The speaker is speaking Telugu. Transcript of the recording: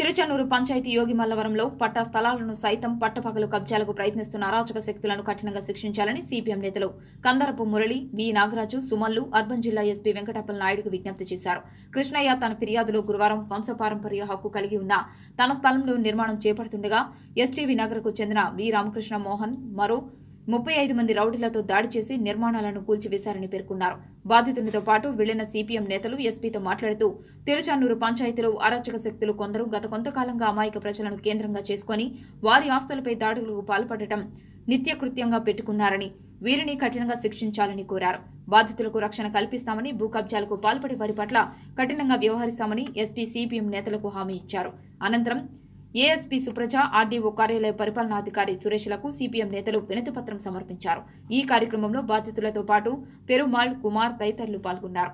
తిరుచనూరు పంచాయతీ యోగి మల్లవరంలో పట్టా స్థలాలను సైతం పట్టపగలు కబ్జాలకు ప్రయత్నిస్తున్న అరాచక శక్తులను కఠినంగా శిక్షించాలని సిపిఎం నేతలు కందరపు మురళి, వి నాగరాజు, సుమల్లు అర్బన్ జిల్లా ఎస్పీ వెంకటప్పల నాయుడుకు విజ్ఞప్తి చేశారు. కృష్ణయ్య తన ఫిర్యాదులో గురువారం వంశపారంపర్య హక్కు కలిగి ఉన్న తన స్థలంలో నిర్మాణం చేపడుతుండగా ఎస్టీవీ నగర్కు చెందిన వి రామకృష్ణ మోహన్ మరో 35 మంది రౌడీలతో దాడి చేసి నిర్మాణాలను కూల్చివేశారని పేర్కొన్నారు. బాధితునితో పాటు వెళ్లిన సిపిఎం నేతలు ఎస్పీతో మాట్లాడుతూ తిరుచానూరు పంచాయతీలో అరాచక శక్తులు కొందరు గత కొంతకాలంగా అమాయక ప్రజలను కేంద్రంగా చేసుకుని వారి ఆస్తులపై దాడులకు పాల్పడటం నిత్యకృత్యంగా పెట్టుకున్నారని, వీరిని కఠినంగా శిక్షించాలని కోరారు. బాధితులకు రక్షణ కల్పిస్తామని, భూ కబ్జాలకు పాల్పడే వారి పట్ల కఠినంగా వ్యవహరిస్తామని ఎస్పీ సిపిఎం నేతలకు హామీ ఇచ్చారు. అనంతరం ఏఎస్పీ సుప్రజ, ఆర్డీఓ కార్యాలయ పరిపాలనాధికారి సురేష్లకు సిపిఎం నేతలు వినతిపత్రం సమర్పించారు. ఈ కార్యక్రమంలో బాధితులతో పాటు పెరుమాళ్, కుమార్ తదితరులు పాల్గొన్నారు.